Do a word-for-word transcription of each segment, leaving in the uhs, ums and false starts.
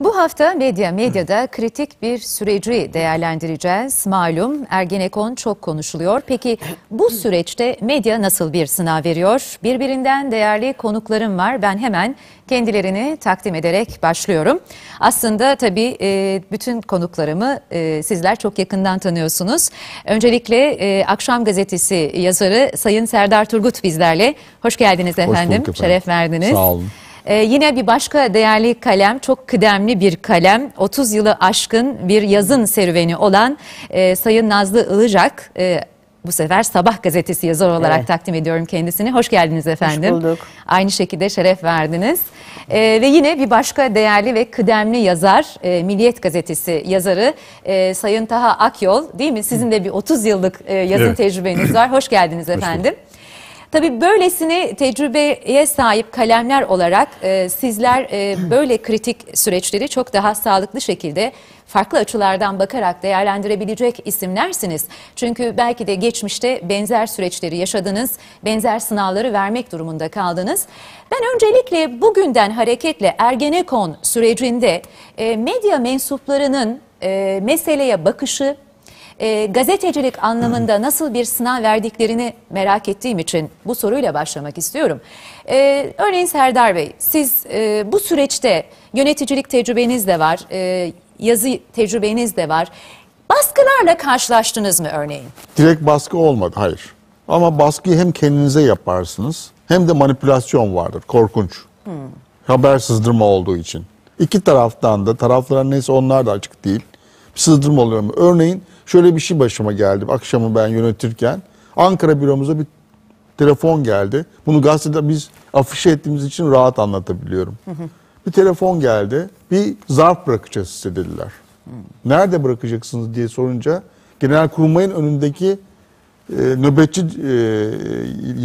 Bu hafta medya medyada kritik bir süreci değerlendireceğiz. Malum Ergenekon çok konuşuluyor. Peki bu süreçte medya nasıl bir sınav veriyor? Birbirinden değerli konuklarım var. Ben hemen kendilerini takdim ederek başlıyorum. Aslında tabii bütün konuklarımı sizler çok yakından tanıyorsunuz. Öncelikle Akşam Gazetesi yazarı Sayın Serdar Turgut bizlerle. Hoş geldiniz efendim. Hoş bulduk efendim. Şeref verdiniz. Sağ olun. Ee, yine bir başka değerli kalem, çok kıdemli bir kalem, otuz yılı aşkın bir yazın serüveni olan e, Sayın Nazlı Ilıcak, e, bu sefer Sabah Gazetesi yazarı olarak evet. takdim ediyorum kendisini. Hoş geldiniz efendim. Hoş bulduk. Aynı şekilde şeref verdiniz. Ee, ve yine bir başka değerli ve kıdemli yazar, e, Milliyet Gazetesi yazarı e, Sayın Taha Akyol, değil mi? Sizin de bir otuz yıllık e, yazın evet. tecrübeniz var. Hoş geldiniz efendim. Hoş Tabii böylesine tecrübeye sahip kalemler olarak e, sizler e, böyle kritik süreçleri çok daha sağlıklı şekilde farklı açılardan bakarak değerlendirebilecek isimlersiniz. Çünkü belki de geçmişte benzer süreçleri yaşadınız, benzer sınavları vermek durumunda kaldınız. Ben öncelikle bugünden hareketle Ergenekon sürecinde e, medya mensuplarının e, meseleye bakışı, E, gazetecilik anlamında nasıl bir sınav verdiklerini merak ettiğim için bu soruyla başlamak istiyorum. E, örneğin Serdar Bey, siz e, bu süreçte yöneticilik tecrübeniz de var, e, yazı tecrübeniz de var. Baskılarla karşılaştınız mı örneğin? Direkt baskı olmadı, hayır. Ama baskıyı hem kendinize yaparsınız, hem de manipülasyon vardır, korkunç. Hmm. Haber sızdırma olduğu için. İki taraftan da, tarafların neyse onlar da açık değil. Sızdırma oluyor mu? Örneğin şöyle bir şey başıma geldi. Akşamı ben yönetirken Ankara büromuza bir telefon geldi. Bunu gazetede biz afişe ettiğimiz için rahat anlatabiliyorum. Hı hı. Bir telefon geldi. Bir zarf bırakacağız size dediler. Hı. Nerede bırakacaksınız diye sorunca Genelkurmay'ın önündeki e, nöbetçi e,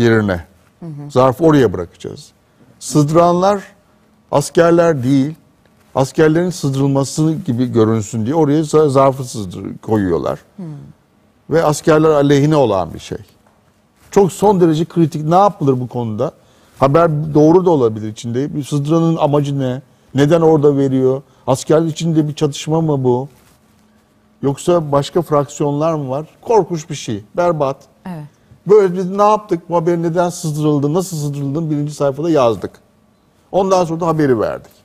yerine hı hı. zarfı oraya bırakacağız. Sızdıranlar askerler değil. Askerlerin sızdırılması gibi görünsün diye oraya zarfı sızdır, koyuyorlar. Hmm. Ve askerler aleyhine olan bir şey. Çok son derece kritik. Ne yapılır bu konuda? Haber doğru da olabilir içinde. Bir sızdıranın amacı ne? Neden orada veriyor? Askerler içinde bir çatışma mı bu? Yoksa başka fraksiyonlar mı var? Korkunç bir şey. Berbat. Evet. Böyle biz ne yaptık? Bu haber neden sızdırıldı? Nasıl sızdırıldığını birinci sayfada yazdık. Ondan sonra da haberi verdik.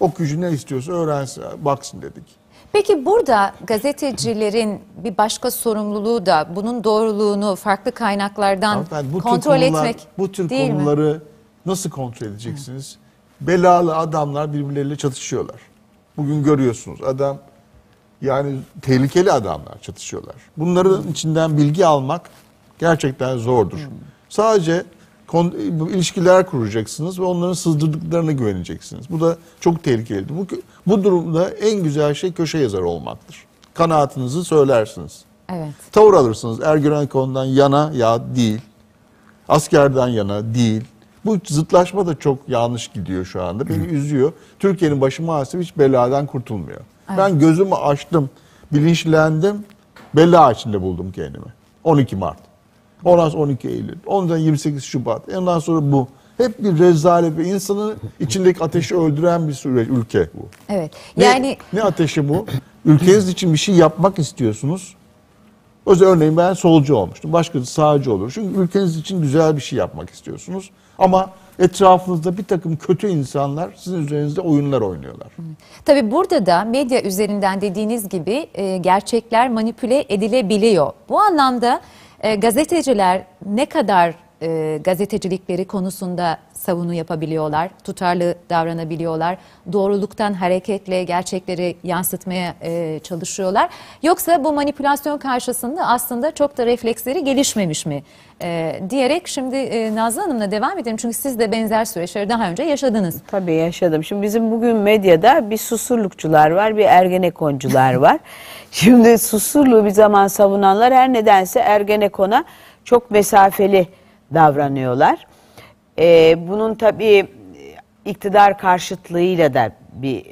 O gücü ne istiyorsa öğrensin, baksın dedik. Peki burada gazetecilerin bir başka sorumluluğu da bunun doğruluğunu farklı kaynaklardan bu kontrol konular, etmek bu tür değil konuları mi? Nasıl kontrol edeceksiniz? Hı. Belalı adamlar birbirleriyle çatışıyorlar. Bugün görüyorsunuz adam yani tehlikeli adamlar çatışıyorlar. Bunların Hı. içinden bilgi almak gerçekten zordur. Hı. Sadece ilişkiler kuracaksınız ve onların sızdırdıklarına güveneceksiniz. Bu da çok tehlikelidir. Bu, bu durumda en güzel şey köşe yazarı olmaktır. Kanaatınızı söylersiniz. Evet. Tavır alırsınız. Ergenekon'dan yana ya değil. Askerden yana değil. Bu zıtlaşma da çok yanlış gidiyor şu anda. Beni Hı. üzüyor. Türkiye'nin başı maalesef hiç beladan kurtulmuyor. Evet. Ben gözümü açtım, bilinçlendim. Bela içinde buldum kendimi. on iki Mart. Ondan sonra on iki Eylül, ondan yirmi sekiz Şubat, ondan sonra bu. Hep bir rezalet ve insanın içindeki ateşi öldüren bir süreç, ülke bu. Evet. Yani ne, ne ateşi bu? Ülkeniz için bir şey yapmak istiyorsunuz. Özellikle örneğin ben solcu olmuştum, başkası sağcı olur. Çünkü ülkeniz için güzel bir şey yapmak istiyorsunuz. Ama etrafınızda bir takım kötü insanlar sizin üzerinizde oyunlar oynuyorlar. Tabii burada da medya üzerinden dediğiniz gibi gerçekler manipüle edilebiliyor. Bu anlamda E, gazeteciler ne kadar e, gazetecilikleri konusunda savunu yapabiliyorlar, tutarlı davranabiliyorlar, doğruluktan hareketle gerçekleri yansıtmaya e, çalışıyorlar. Yoksa bu manipülasyon karşısında aslında çok da refleksleri gelişmemiş mi e, diyerek şimdi e, Nazlı Hanım'la devam edelim. Çünkü siz de benzer süreçleri daha önce yaşadınız. Tabii yaşadım. Şimdi bizim bugün medyada bir susurlukçular var, bir ergenekoncular var. Şimdi Susurluğu bir zaman savunanlar her nedense Ergenekon'a çok mesafeli davranıyorlar. Ee, bunun tabii iktidar karşıtlığıyla da bir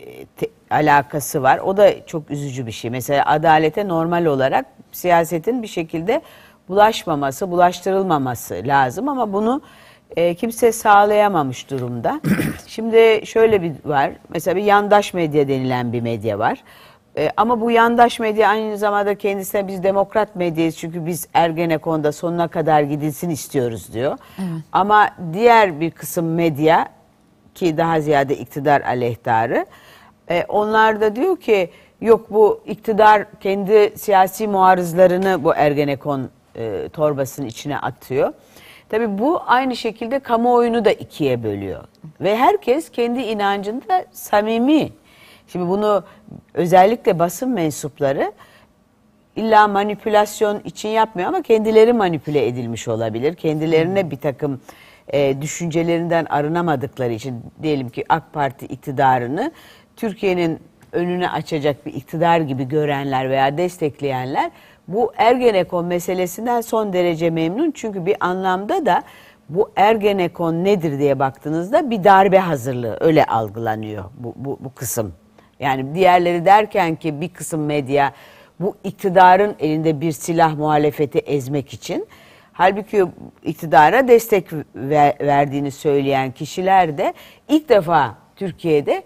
alakası var. O da çok üzücü bir şey. Mesela adalete normal olarak siyasetin bir şekilde bulaşmaması, bulaştırılmaması lazım. Ama bunu e, kimse sağlayamamış durumda. Şimdi şöyle bir var. Mesela bir yandaş medya denilen bir medya var. E, ama bu yandaş medya aynı zamanda kendisine biz demokrat medyayız çünkü biz Ergenekon'da sonuna kadar gidilsin istiyoruz diyor. Evet. Ama diğer bir kısım medya ki daha ziyade iktidar aleyhtarı, e, onlar da diyor ki yok bu iktidar kendi siyasi muarızlarını bu Ergenekon e, torbasının içine atıyor. Tabii bu aynı şekilde kamuoyunu da ikiye bölüyor. Ve herkes kendi inancında samimi. Şimdi bunu özellikle basın mensupları illa manipülasyon için yapmıyor ama kendileri manipüle edilmiş olabilir. Kendilerine bir takım e, düşüncelerinden arınamadıkları için diyelim ki AK Parti iktidarını Türkiye'nin önüne açacak bir iktidar gibi görenler veya destekleyenler bu Ergenekon meselesinden son derece memnun. Çünkü bir anlamda da bu Ergenekon nedir diye baktığınızda bir darbe hazırlığı öyle algılanıyor bu, bu, bu kısım. Yani diğerleri derken ki bir kısım medya bu iktidarın elinde bir silah muhalefeti ezmek için. Halbuki iktidara destek ver, verdiğini söyleyen kişiler de ilk defa Türkiye'de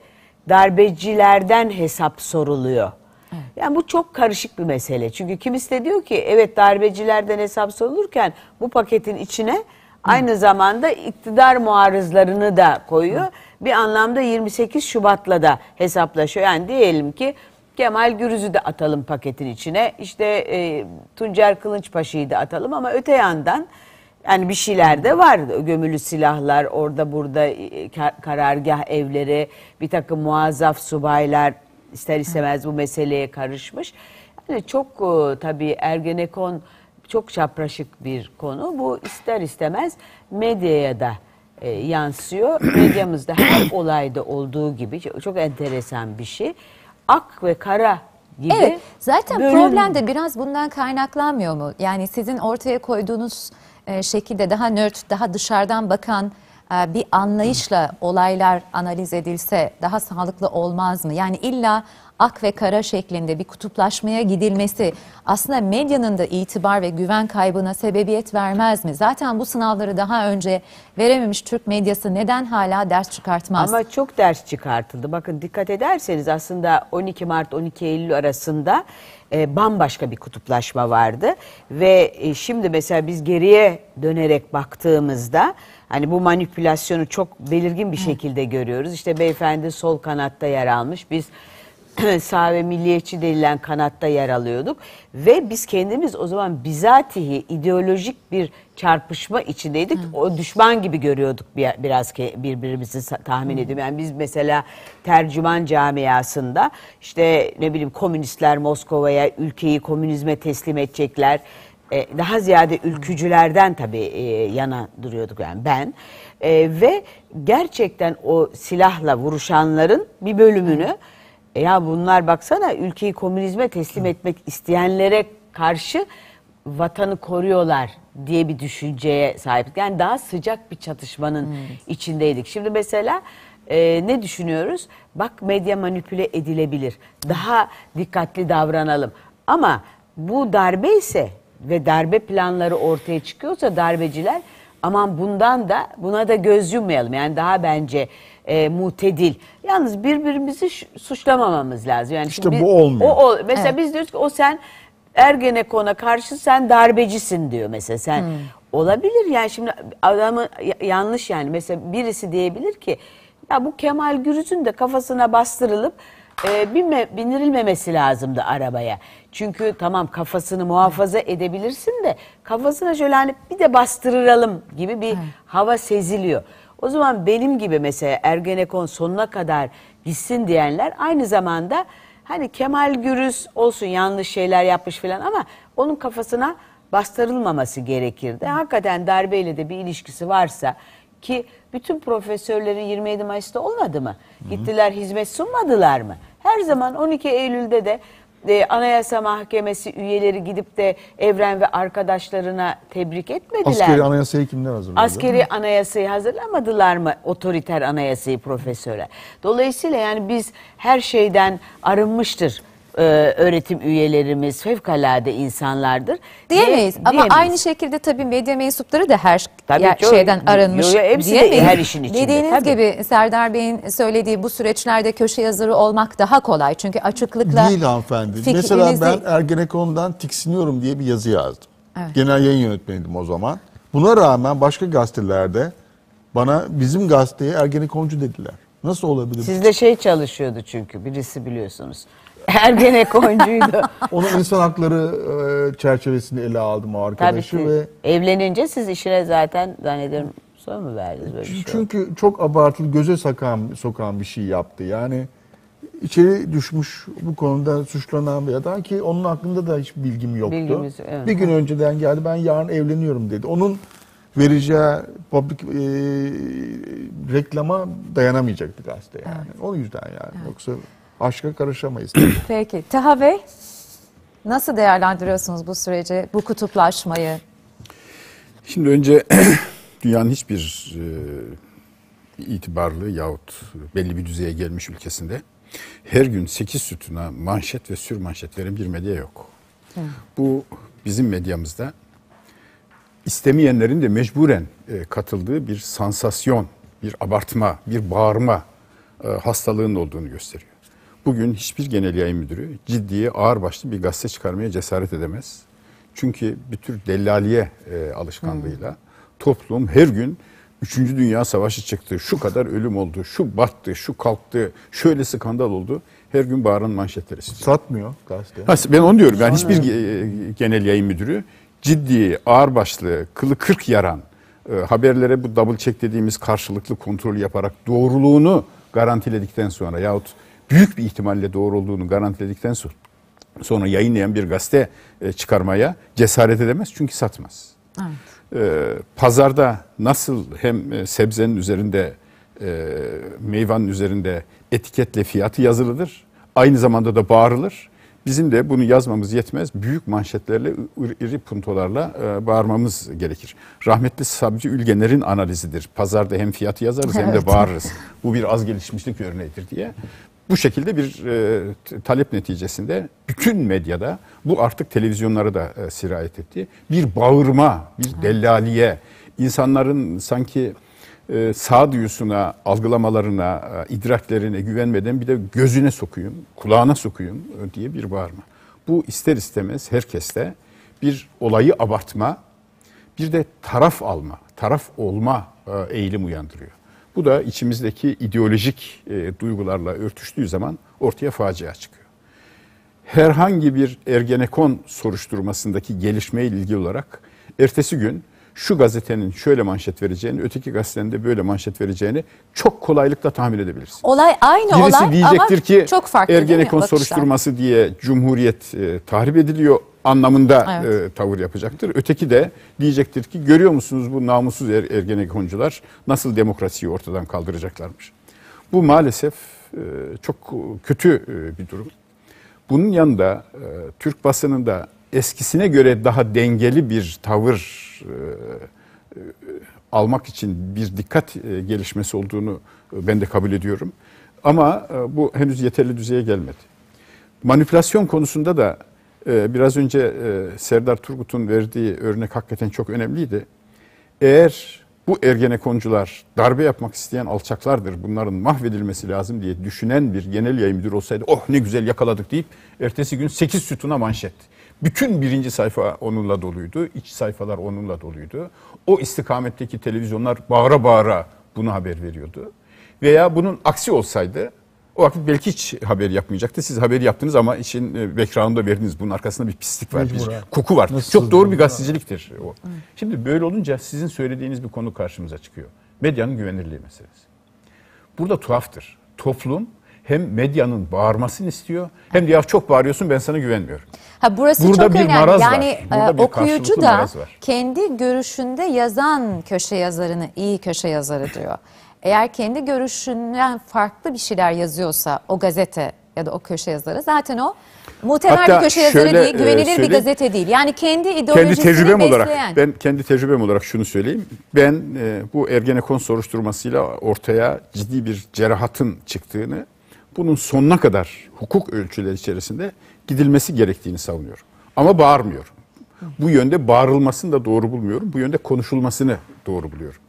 darbecilerden hesap soruluyor. Evet. Yani bu çok karışık bir mesele. Çünkü kimisi de diyor ki evet darbecilerden hesap sorulurken bu paketin içine Hı. aynı zamanda iktidar muarızlarını da koyuyor. Hı. Bir anlamda yirmi sekiz Şubat'la da hesaplaşıyor. Yani diyelim ki Kemal Gürüz'ü de atalım paketin içine. İşte e, Tuncer Kılınçpaşa'yı da atalım ama öte yandan yani bir şeyler de var. Gömülü silahlar, orada burada karargah evleri, bir takım muazzaf subaylar ister istemez bu meseleye karışmış. Yani çok tabii Ergenekon çok çapraşık bir konu. Bu ister istemez medyaya da e, yansıyor. Medyamızda her olayda olduğu gibi çok, çok enteresan bir şey. Ak ve kara gibi. Evet, zaten problem de biraz bundan kaynaklanmıyor mu? Yani sizin ortaya koyduğunuz şekilde daha nötr, daha dışarıdan bakan bir anlayışla olaylar analiz edilse daha sağlıklı olmaz mı? Yani illa ak ve kara şeklinde bir kutuplaşmaya gidilmesi aslında medyanın da itibar ve güven kaybına sebebiyet vermez mi? Zaten bu sınavları daha önce verememiş Türk medyası neden hala ders çıkartmaz? Ama çok ders çıkartıldı. Bakın dikkat ederseniz aslında on iki Mart on iki Eylül arasında e, bambaşka bir kutuplaşma vardı. Ve e, şimdi mesela biz geriye dönerek baktığımızda hani bu manipülasyonu çok belirgin bir şekilde Hı. görüyoruz. İşte beyefendi sol kanatta yer almış. Biz sağ ve milliyetçi denilen kanatta yer alıyorduk. Ve biz kendimiz o zaman bizatihi ideolojik bir çarpışma içindeydik. Hı. O düşman gibi görüyorduk biraz birbirimizi tahmin Hı. ediyorum. Yani biz mesela tercüman camiasında işte ne bileyim komünistler Moskova'ya ülkeyi komünizme teslim edecekler. Daha ziyade ülkücülerden tabii yana duruyorduk yani ben. Ve gerçekten o silahla vuruşanların bir bölümünü ya bunlar baksana ülkeyi komünizme teslim etmek isteyenlere karşı vatanı koruyorlar diye bir düşünceye sahiptik. Yani daha sıcak bir çatışmanın hmm. içindeydik. Şimdi mesela e, ne düşünüyoruz? Bak medya manipüle edilebilir. Daha dikkatli davranalım. Ama bu darbe ise ve darbe planları ortaya çıkıyorsa darbeciler aman bundan da buna da göz yummayalım. Yani daha bence E, mutedil. Yalnız birbirimizi suçlamamamız lazım. Yani işte biz, bu olmuyor. O, o, mesela evet. biz diyoruz ki o sen Ergenekon'a karşı sen darbecisin diyor mesela. Sen hmm. olabilir yani şimdi adamı yanlış yani mesela birisi diyebilir ki ya bu Kemal Gürüz'ün de kafasına bastırılıp e, binme, bindirilmemesi lazımdı arabaya. Çünkü tamam kafasını muhafaza hmm. edebilirsin de kafasına şöyle hani bir de bastırıralım gibi bir hmm. hava seziliyor. O zaman benim gibi mesela Ergenekon sonuna kadar gitsin diyenler aynı zamanda hani Kemal Gürüz olsun yanlış şeyler yapmış falan ama onun kafasına bastırılmaması gerekirdi. Hakikaten darbeyle de bir ilişkisi varsa ki bütün profesörlerin yirmi yedi Mayıs'ta olmadı mı? Gittiler hizmet sunmadılar mı? Her zaman on iki Eylül'de de E, Anayasa Mahkemesi üyeleri gidip de Evren ve arkadaşlarına tebrik etmediler. Askeri anayasayı kimler hazırladı? Askeri anayasayı hazırlamadılar mı? Otoriter anayasayı profesöre. Dolayısıyla yani biz her şeyden arınmıştır e, öğretim üyelerimiz fevkalade insanlardır. Diyemeyiz diye, ama diyemeyiz. Aynı şekilde tabii medya mensupları da her ya, şeyden o, arınmış yo, yo, hepsi diyemeyiz. De her işin içinde. Dediğiniz tabii. gibi Serdar Bey'in söylediği bu süreçlerde köşe yazarı olmak daha kolay. Çünkü açıklıkla... Değil hanımefendi. Fikrinizi... Mesela ben Ergenekon'dan tiksiniyorum diye bir yazı yazdım. Evet. Genel yayın yönetmeniydim o zaman. Buna rağmen başka gazetelerde bana bizim gazeteye Ergenekoncu dediler. Nasıl olabilir? Sizde şey çalışıyordu çünkü birisi biliyorsunuz. Ergenekoncuydu. Onun insan hakları çerçevesini ele aldım o arkadaşı. Tabii ve evlenince siz işine zaten zannederim son mu verdiniz böyle şey? Çünkü çok abartılı göze sokan, sokan bir şey yaptı. Yani içeri düşmüş bu konuda suçlanan bir adam ki onun hakkında da hiç bilgim yoktu. Bilgimiz, evet. Bir gün önceden geldi ben yarın evleniyorum dedi. Onun vereceği public, e, reklama dayanamayacak bir gazete yani. Evet. O yüzden yani. Evet. Yoksa aşka karışamayız. Peki. Taha Bey, nasıl değerlendiriyorsunuz bu süreci, bu kutuplaşmayı? Şimdi önce dünyanın hiçbir e, itibarlı yahut belli bir düzeye gelmiş ülkesinde her gün sekiz sütuna manşet ve sürmanşet veren bir medya yok. Hı. Bu bizim medyamızda istemeyenlerin de mecburen e, katıldığı bir sansasyon, bir abartma, bir bağırma e, hastalığının olduğunu gösteriyor. Bugün hiçbir genel yayın müdürü ciddiye, ağırbaşlı bir gazete çıkarmaya cesaret edemez. Çünkü bir tür dellaliye e, alışkanlığıyla toplum her gün üçüncü Dünya Savaşı çıktı, şu kadar ölüm oldu, şu battı, şu kalktı, şöyle skandal oldu. Her gün bağıran manşetler istiyor. Satmıyor gazete. Ha, ben onu diyorum. Yani hiçbir genel yayın müdürü ciddi, ağırbaşlı, kılı kırk yaran e, haberlere bu double check dediğimiz karşılıklı kontrolü yaparak doğruluğunu garantiledikten sonra yahut büyük bir ihtimalle doğru olduğunu garantiledikten sonra, sonra yayınlayan bir gazete e, çıkarmaya cesaret edemez çünkü satmaz. Evet. E, pazarda nasıl hem sebzenin üzerinde, e, meyvanın üzerinde etiketle fiyatı yazılıdır, aynı zamanda da bağırılır. Bizim de bunu yazmamız yetmez. Büyük manşetlerle, iri puntolarla bağırmamız gerekir. Rahmetli Sabri Ülgener'in analizidir. Pazarda hem fiyatı yazarız hem de bağırırız. Bu bir az gelişmişlik örneğidir diye. Bu şekilde bir e, talep neticesinde bütün medyada bu artık televizyonlara da e, sirayet etti. Bir bağırma, bir dellaliye, insanların sanki e, sağduyusuna, algılamalarına, e, idraklerine güvenmeden bir de gözüne sokuyum, kulağına sokuyum diye bir bağırma. Bu ister istemez herkeste bir olayı abartma, bir de taraf alma, taraf olma e, eğilim uyandırıyor. Bu da içimizdeki ideolojik e, duygularla örtüştüğü zaman ortaya facia çıkıyor. Herhangi bir Ergenekon soruşturmasındaki gelişmeye ilgili olarak ertesi gün şu gazetenin şöyle manşet vereceğini, öteki gazetenin de böyle manşet vereceğini çok kolaylıkla tahmin edebilirsiniz. Olay aynı birisi olay diyecektir ama ki, çok farklı Ergenekon soruşturması diye Cumhuriyet e, tahrip ediliyor anlamında evet. e, tavır yapacaktır. Öteki de diyecektir ki görüyor musunuz bu namussuz er, Ergenekoncular nasıl demokrasiyi ortadan kaldıracaklarmış. Bu maalesef e, çok kötü e, bir durum. Bunun yanında e, Türk basınında eskisine göre daha dengeli bir tavır e, e, almak için bir dikkat e, gelişmesi olduğunu e, ben de kabul ediyorum. Ama e, bu henüz yeterli düzeye gelmedi. Manipülasyon konusunda da e, biraz önce e, Serdar Turgut'un verdiği örnek hakikaten çok önemliydi. Eğer bu Ergenekoncular darbe yapmak isteyen alçaklardır, bunların mahvedilmesi lazım diye düşünen bir genel yayın müdürü olsaydı oh ne güzel yakaladık deyip ertesi gün sekiz sütuna manşet. Bütün birinci sayfa onunla doluydu, iç sayfalar onunla doluydu. O istikametteki televizyonlar bağıra bağıra bunu haber veriyordu. Veya bunun aksi olsaydı o vakit belki hiç haber yapmayacaktı. Siz haber yaptınız ama işin background'da verdiniz. Bunun arkasında bir pislik var, bir koku var. Nasıl çok doğru bir gazeteciliktir o. Şimdi böyle olunca sizin söylediğiniz bir konu karşımıza çıkıyor. Medyanın güvenirliği meselesi. Burada tuhaftır. Toplum hem medyanın bağırmasını istiyor hem de ya çok bağırıyorsun ben sana güvenmiyorum. Ha, burası burada çok bir önemli. Maraz yani var. E, okuyucu da kendi görüşünde yazan köşe yazarını iyi köşe yazarı diyor. Eğer kendi görüşünden farklı bir şeyler yazıyorsa o gazete ya da o köşe yazarı zaten o muhtemel hatta bir köşe yazarı şöyle, değil, güvenilir e, bir gazete değil. Yani kendi ideolojisini besleyen. Olarak, ben kendi tecrübem olarak şunu söyleyeyim. Ben e, bu Ergenekon soruşturmasıyla ortaya ciddi bir cerahatın çıktığını bunun sonuna kadar hukuk ölçüleri içerisinde gidilmesi gerektiğini savunuyorum. Ama bağırmıyorum. Bu yönde bağırılmasını da doğru bulmuyorum. Bu yönde konuşulmasını doğru buluyorum.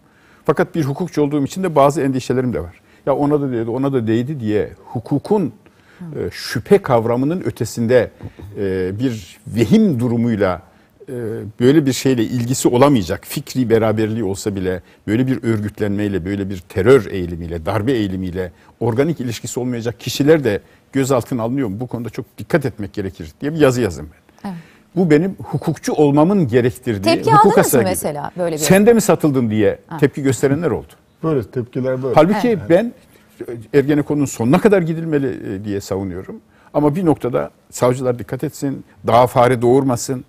Fakat bir hukukçu olduğum için de bazı endişelerim de var. Ya ona da değdi, ona da değdi diye hukukun e, şüphe kavramının ötesinde e, bir vehim durumuyla e, böyle bir şeyle ilgisi olamayacak. Fikri beraberliği olsa bile böyle bir örgütlenmeyle, böyle bir terör eğilimiyle, darbe eğilimiyle organik ilişkisi olmayacak kişiler de gözaltına alınıyor mu? Bu konuda çok dikkat etmek gerekir diye bir yazı yazdım ben. Evet. Bu benim hukukçu olmamın gerektirdiği tepki aldınız mı mesela böyle bir? Sen de mi satıldın diye ha. tepki gösterenler oldu. Böyle tepkiler böyle. Halbuki evet. ben Ergenekon'un sonuna kadar gidilmeli diye savunuyorum. Ama bir noktada savcılar dikkat etsin, daha fare doğurmasın.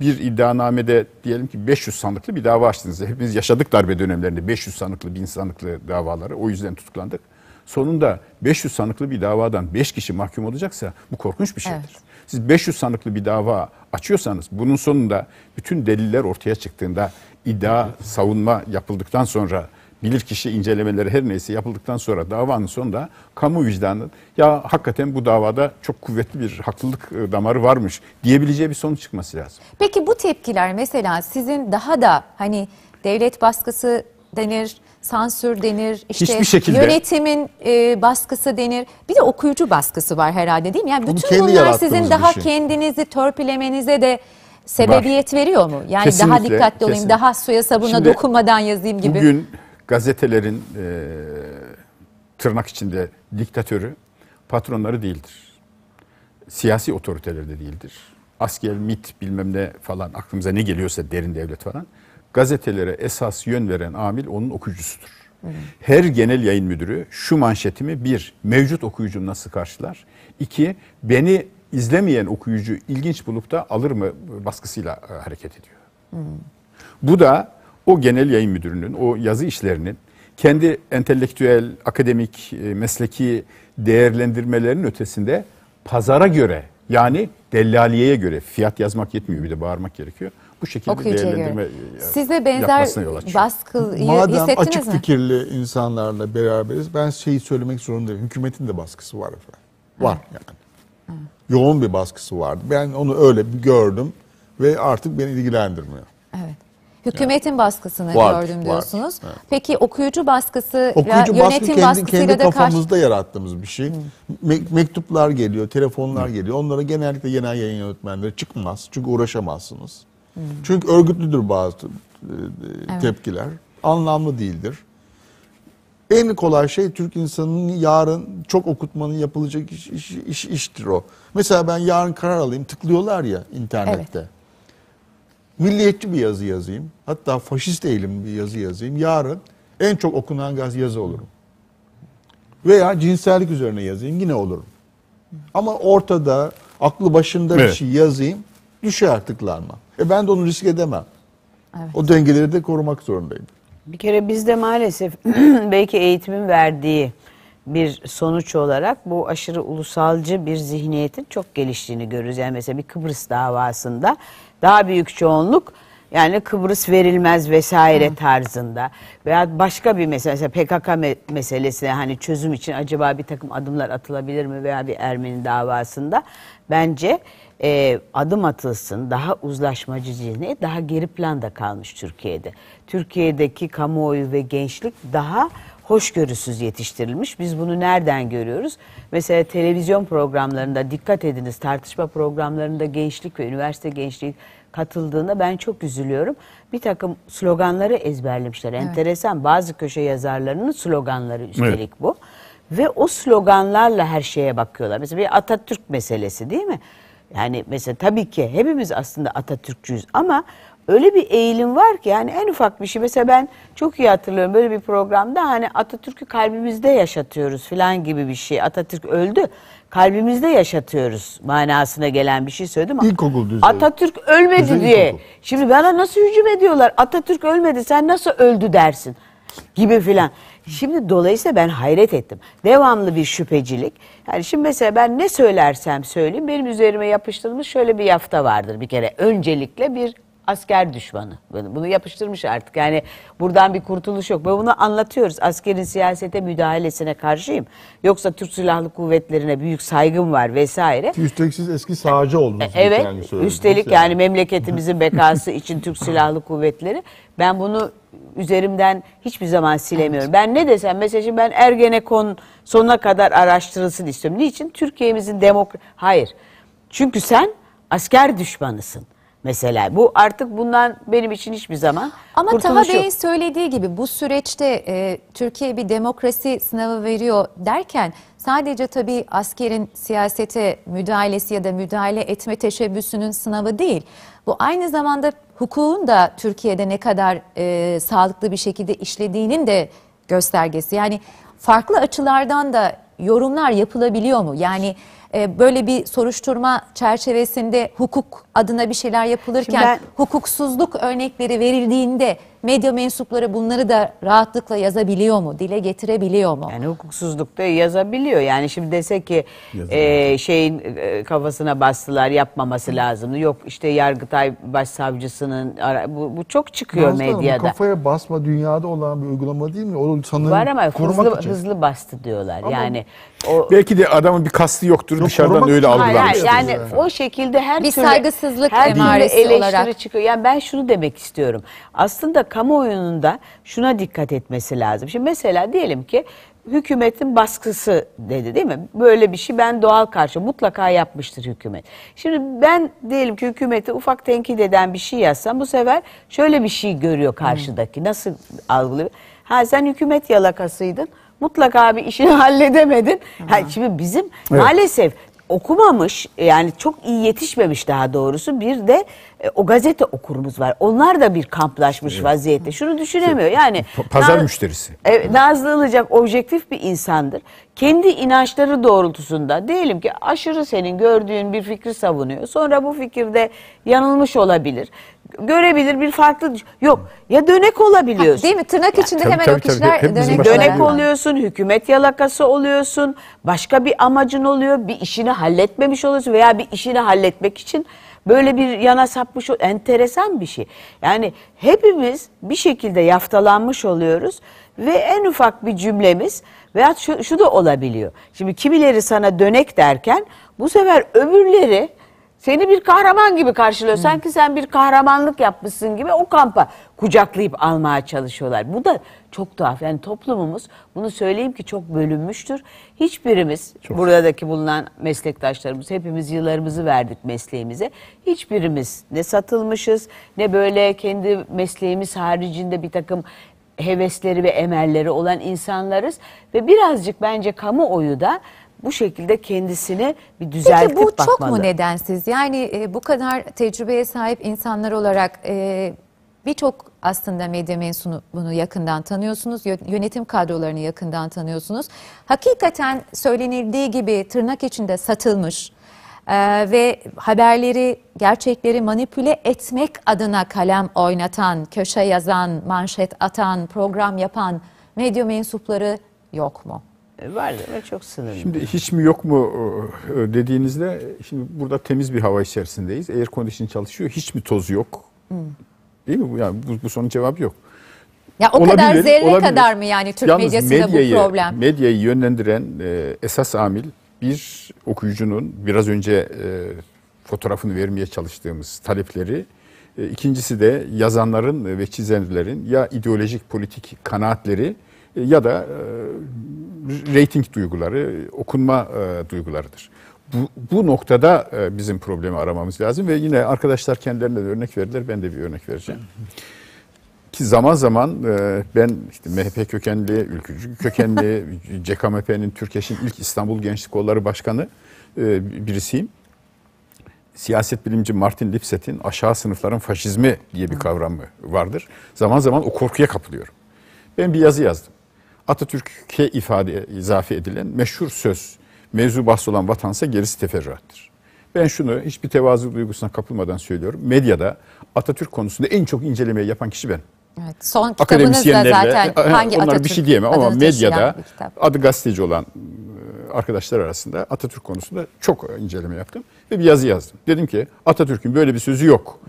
Bir iddianamede diyelim ki beş yüz sanıklı bir dava açtınız. Hepimiz yaşadık darbe dönemlerinde beş yüz sanıklı, bin sanıklı davaları. O yüzden tutuklandık. Sonunda beş yüz sanıklı bir davadan beş kişi mahkum olacaksa bu korkunç bir şeydir. Evet. Siz beş yüz sanıklı bir dava açıyorsanız bunun sonunda bütün deliller ortaya çıktığında iddia, savunma yapıldıktan sonra bilirkişi incelemeleri her neyse yapıldıktan sonra davanın sonunda kamu vicdanının ya hakikaten bu davada çok kuvvetli bir haklılık damarı varmış diyebileceği bir sonuç çıkması lazım. Peki bu tepkiler mesela sizin daha da hani devlet baskısı denir, sansür denir, işte yönetimin e, baskısı denir. Bir de okuyucu baskısı var herhalde değil mi? Yani bütün bunlar sizin daha şey. kendinizi törpülemenize de sebebiyet var. veriyor mu? Yani kesinlikle, daha dikkatli kesinlikle. olayım, daha suya sabuna Şimdi, dokunmadan yazayım gibi. Bugün gazetelerin e, tırnak içinde diktatörü patronları değildir. Siyasi otoriteleri de değildir. Asker, MİT bilmem ne falan aklımıza ne geliyorsa derin devlet falan. Gazetelere esas yön veren amil onun okuyucusudur. Evet. Her genel yayın müdürü şu manşetimi bir, mevcut okuyucum nasıl karşılar? İki, beni izlemeyen okuyucu ilginç bulup da alır mı baskısıyla hareket ediyor. Evet. Bu da o genel yayın müdürünün, o yazı işlerinin kendi entelektüel, akademik, mesleki değerlendirmelerinin ötesinde pazara göre yani dellaliyeye göre fiyat yazmak yetmiyor bir de bağırmak gerekiyor. Bu şekilde değerlendirme size benzer baskıyı Madem hissettiniz mi? Madem açık fikirli insanlarla beraberiz ben şeyi söylemek zorundayım. Hükümetin de baskısı var efendim. Var Hı. yani. Hı. Yoğun bir baskısı vardı. Ben onu öyle gördüm ve artık beni ilgilendirmiyor. Evet. Hükümetin yani. baskısını var, gördüm var. diyorsunuz. Evet. Peki okuyucu baskısı, okuyucu yönetim baskı kendi, baskısıyla kendi da kafamızda karşı... yarattığımız bir şey. Hı. Me mektuplar geliyor, telefonlar Hı. geliyor. Onlara genellikle genel yayın yönetmenleri çıkmaz. Çünkü uğraşamazsınız. Hmm. Çünkü örgütlüdür bazı tepkiler. Evet. Anlamlı değildir. En kolay şey Türk insanının yarın çok okutmanın yapılacak iş, iş, iş, iştir o. Mesela ben yarın karar alayım tıklıyorlar ya internette. Evet. Milliyetçi bir yazı yazayım. Hatta faşist eğilimli bir yazı yazayım. Yarın en çok okunan gaz yazı olurum. Veya cinsellik üzerine yazayım yine olurum. Ama ortada aklı başında evet. bir şey yazayım. Düşer tıklanma. E ben de onu risk edemem. Evet. O dengeleri de korumak zorundayım. Bir kere bizde maalesef belki eğitimin verdiği bir sonuç olarak bu aşırı ulusalcı bir zihniyetin çok geliştiğini görürüz. Yani mesela bir Kıbrıs davasında daha büyük çoğunluk yani Kıbrıs verilmez vesaire Hı. tarzında veya başka bir mesele, mesela P K K me meselesine hani çözüm için acaba bir takım adımlar atılabilir mi veya bir Ermeni davasında bence e, adım atılsın daha uzlaşmacı zihni daha geri planda kalmış Türkiye'de. Türkiye'deki kamuoyu ve gençlik daha hoşgörüsüz yetiştirilmiş. Biz bunu nereden görüyoruz? Mesela televizyon programlarında dikkat ediniz tartışma programlarında gençlik ve üniversite gençliği katıldığında ben çok üzülüyorum. Bir takım sloganları ezberlemişler. Evet. Enteresan bazı köşe yazarlarının sloganları üstelik evet. bu. Ve o sloganlarla her şeye bakıyorlar. Mesela bir Atatürk meselesi değil mi? Yani mesela tabii ki hepimiz aslında Atatürkçüyüz ama öyle bir eğilim var ki yani en ufak bir şey. Mesela ben çok iyi hatırlıyorum böyle bir programda hani Atatürk'ü kalbimizde yaşatıyoruz falan gibi bir şey. Atatürk öldü. Kalbimizde yaşatıyoruz manasına gelen bir şey söyledim ama Atatürk ölmedi Düzey diye. İlkokul. Şimdi bana nasıl hücum ediyorlar? Atatürk ölmedi sen nasıl öldü dersin gibi filan. Şimdi dolayısıyla ben hayret ettim. Devamlı bir şüphecilik. Yani şimdi mesela ben ne söylersem söyleyeyim benim üzerime yapıştırılmış şöyle bir yafta vardır bir kere. Öncelikle bir asker düşmanı. Bunu yapıştırmış artık. Yani buradan bir kurtuluş yok. Ve bunu anlatıyoruz. Askerin siyasete müdahalesine karşıyım. Yoksa Türk Silahlı Kuvvetleri'ne büyük saygım var vesaire. Üstelik siz eski sağcı oldunuz. Evet. Yani üstelik yani. yani memleketimizin bekası için Türk Silahlı Kuvvetleri. Ben bunu üzerimden hiçbir zaman silemiyorum. Evet. Ben ne desem mesela ben Ergenekon sonuna kadar araştırılsın istiyorum. Niçin? Türkiye'mizin demokrasi... Hayır. Çünkü sen asker düşmanısın. Mesela bu artık bundan benim için hiçbir zaman ama Taha Bey'in söylediği gibi bu süreçte e, Türkiye bir demokrasi sınavı veriyor derken sadece tabii askerin siyasete müdahalesi ya da müdahale etme teşebbüsünün sınavı değil. Bu aynı zamanda hukukun da Türkiye'de ne kadar e, sağlıklı bir şekilde işlediğinin de göstergesi. Yani farklı açılardan da yorumlar yapılabiliyor mu? Yani böyle bir soruşturma çerçevesinde hukuk adına bir şeyler yapılırken ben, hukuksuzluk örnekleri verildiğinde medya mensupları bunları da rahatlıkla yazabiliyor mu? Dile getirebiliyor mu? Yani hukuksuzluk da yazabiliyor. Yani şimdi dese ki e, şeyin e, kafasına bastılar yapmaması lazımdı. Yok işte Yargıtay Başsavcısının bu, bu çok çıkıyor Nazlı medyada. Hanım, kafaya basma dünyada olan bir uygulama değil mi? O sanırım var ama hızlı, hızlı bastı diyorlar. Ama yani o, belki de adamın bir kastı yoktur. Yok, dışarıdan öyle algılanmıştır. Yani, yani o şekilde her bir türlü saygısızlık her türlü olarak çıkıyor. Yani ben şunu demek istiyorum. Aslında kamuoyunun da şuna dikkat etmesi lazım. Şimdi mesela diyelim ki hükümetin baskısı dedi değil mi? Böyle bir şey ben doğal karşı mutlaka yapmıştır hükümet. Şimdi ben diyelim ki hükümeti ufak tenkit eden bir şey yazsam bu sefer şöyle bir şey görüyor karşıdaki. Hmm. Nasıl algılıyor? Ha sen hükümet yalakasıydın. Mutlaka bir işini halledemedin. Ha, şimdi bizim evet. maalesef okumamış yani çok iyi yetişmemiş daha doğrusu bir de e, o gazete okurumuz var. Onlar da bir kamplaşmış evet. vaziyette. Şunu düşünemiyor yani. Pazar Naz, müşterisi. E, Nazlı Ilıcak objektif bir insandır. Kendi inançları doğrultusunda diyelim ki aşırı senin gördüğün bir fikri savunuyor. Sonra bu fikirde yanılmış olabilir. Görebilir bir farklı yok ya dönek olabiliyorsun. Ha, değil mi? Tırnak içinde yani, hemen tabii, o kişiler tabii, dönek, dönek oluyorsun, hükümet yalakası oluyorsun, başka bir amacın oluyor, bir işini halletmemiş oluyorsun veya bir işini halletmek için böyle bir yana sapmış o enteresan bir şey. Yani hepimiz bir şekilde yaftalanmış oluyoruz ve en ufak bir cümlemiz veya şu, şu da olabiliyor. Şimdi kimileri sana dönek derken bu sefer öbürleri seni bir kahraman gibi karşılıyor. Hmm. Sanki sen bir kahramanlık yapmışsın gibi o kampa kucaklayıp almaya çalışıyorlar. Bu da çok tuhaf. Yani toplumumuz bunu söyleyeyim ki çok bölünmüştür. Hiçbirimiz çok. buradaki bulunan meslektaşlarımız hepimiz yıllarımızı verdik mesleğimize. Hiçbirimiz ne satılmışız ne böyle kendi mesleğimiz haricinde bir takım hevesleri ve emelleri olan insanlarız. Ve birazcık bence kamuoyu da bu şekilde kendisini bir düzeltip bakmalı. Peki bu çok bakmalı. mu nedensiz? Yani e, bu kadar tecrübeye sahip insanlar olarak e, birçok aslında medya mensubunu yakından tanıyorsunuz. Yönetim kadrolarını yakından tanıyorsunuz. Hakikaten söylenildiği gibi tırnak içinde satılmış e, ve haberleri, gerçekleri manipüle etmek adına kalem oynatan, köşe yazan, manşet atan, program yapan medya mensupları yok mu? Vardır ve çok sınırlı. Şimdi hiç mi yok mu dediğinizde şimdi burada temiz bir hava içerisindeyiz. Air condition çalışıyor. Hiç mi toz yok? Hmm. Değil mi? Yani bu, bu sorunun cevabı yok. Ya o olabilir, kadar zerre olabilir. kadar mı yani Türk Yalnız medyasında medyayı, bu problem? Medyayı yönlendiren e, esas amil bir okuyucunun biraz önce e, fotoğrafını vermeye çalıştığımız talepleri. E, ikincisi de yazanların ve çizenlerin ya ideolojik politik kanaatleri ya da e, reyting duyguları, okunma e, duygularıdır. Bu, bu noktada e, bizim problemi aramamız lazım ve yine arkadaşlar kendilerine de örnek verdiler, ben de bir örnek vereceğim. Ki zaman zaman e, ben işte M H P kökenli, ülkücü kökenli, C K M P'nin, Türkeş'in ilk İstanbul Gençlik Kolları Başkanı e, birisiyim. Siyaset bilimci Martin Lipset'in aşağı sınıfların faşizmi diye bir kavramı vardır. Zaman zaman o korkuya kapılıyorum. Ben bir yazı yazdım. Atatürk'e ifade izafe edilen meşhur söz, mevzu bahs olan vatansa gerisi teferruattır. Ben şunu hiçbir tevazu duygusuna kapılmadan söylüyorum. Medyada Atatürk konusunda en çok incelemeyi yapan kişi ben. Evet, son kitabınız da zaten hangi onlar Atatürk? Bir şey diyemem ama medyada adı gazeteci olan arkadaşlar arasında Atatürk konusunda çok inceleme yaptım ve bir yazı yazdım. Dedim ki Atatürk'ün böyle bir sözü yok.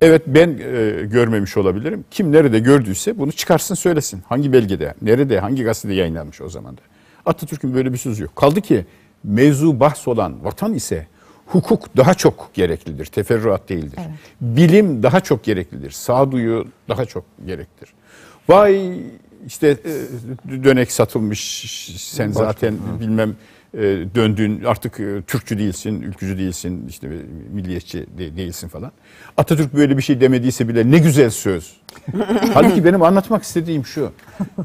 Evet, ben e, görmemiş olabilirim. Kim nerede gördüyse bunu çıkarsın söylesin. Hangi belgede, nerede, hangi gazetede yayınlanmış o zaman da. Atatürk'ün böyle bir sözü yok. Kaldı ki mevzu bahs olan vatan ise hukuk daha çok gereklidir, teferruat değildir. Evet. Bilim daha çok gereklidir, sağduyu daha çok gereklidir. Vay işte e, dönek satılmış, sen Başka, zaten hı. bilmem e, döndün, artık e, Türkçü değilsin, ülkücü değilsin, işte milliyetçi de, değilsin falan. Atatürk böyle bir şey demediyse bile ne güzel söz. Halbuki benim anlatmak istediğim şu,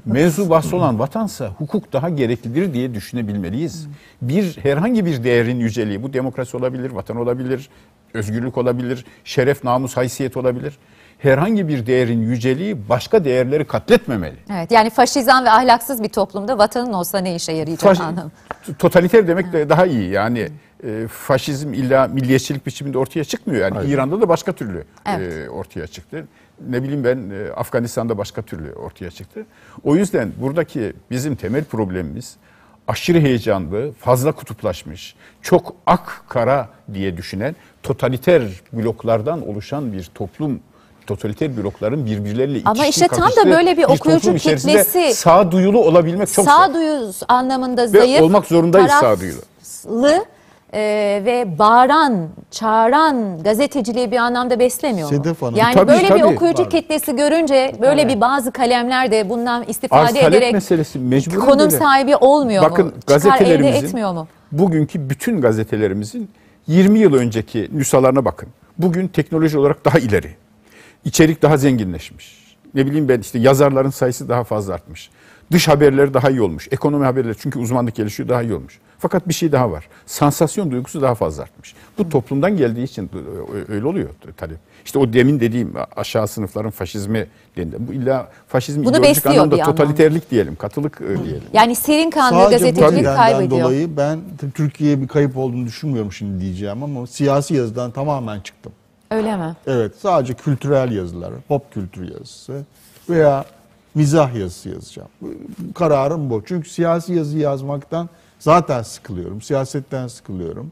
mevzu bahs olan vatansa hukuk daha gereklidir diye düşünebilmeliyiz. Bir herhangi bir değerin yüceliği, bu demokrasi olabilir, vatan olabilir, özgürlük olabilir, şeref, namus, haysiyet olabilir. Herhangi bir değerin yüceliği başka değerleri katletmemeli. Evet, yani faşizan ve ahlaksız bir toplumda vatanın olsa ne işe yarayacak anlamı? Totaliter demek de daha iyi yani. E, faşizm illa milliyetçilik biçiminde ortaya çıkmıyor. Yani Hayır. İran'da da başka türlü evet. e, ortaya çıktı. Ne bileyim ben e, Afganistan'da başka türlü ortaya çıktı. O yüzden buradaki bizim temel problemimiz aşırı heyecanlı, fazla kutuplaşmış, çok ak kara diye düşünen totaliter bloklardan oluşan bir toplum, totaliter blokların birbirleriyle itiştiği, ama işte tam da böyle bir okuyucu kitlesi sağduyulu olabilmek çok zor. Sağduyu anlamında zayıf ve olmak zorundayız sağduyulu. Ee, ve bağıran, çağıran gazeteciliği bir anlamda beslemiyor Sedef mu? Hanım. Yani tabii, böyle tabii. bir okuyucu kitlesi görünce böyle evet. bir bazı kalemler de bundan istifade Arz ederek meselesi, konum böyle. Sahibi olmuyor Bakın, mu? Çıkar gazetelerimizin, elde etmiyor mu? Bugünkü bütün gazetelerimizin yirmi yıl önceki nüshalarına bakın. Bugün teknoloji olarak daha ileri. İçerik daha zenginleşmiş. Ne bileyim ben işte yazarların sayısı daha fazla artmış. Dış haberleri daha iyi olmuş. Ekonomi haberleri çünkü uzmanlık gelişiyor daha iyi olmuş. Fakat bir şey daha var. Sansasyon duygusu daha fazla artmış. Bu toplumdan geldiği için öyle oluyor talep. İşte o demin dediğim aşağı sınıfların faşizmi denildi. Bu illa faşizm ideolojik anlamda totaliterlik diyelim, katılık diyelim. Yani serin kanlı gazetecilik kaybediyor. Dolayı ben Türkiye'ye bir kayıp olduğunu düşünmüyorum şimdi diyeceğim ama siyasi yazıdan tamamen çıktım. Öyle mi? Evet, sadece kültürel yazılar, pop kültür yazısı veya mizah yazısı yazacağım. Kararım bu. Çünkü siyasi yazı yazmaktan zaten sıkılıyorum, siyasetten sıkılıyorum.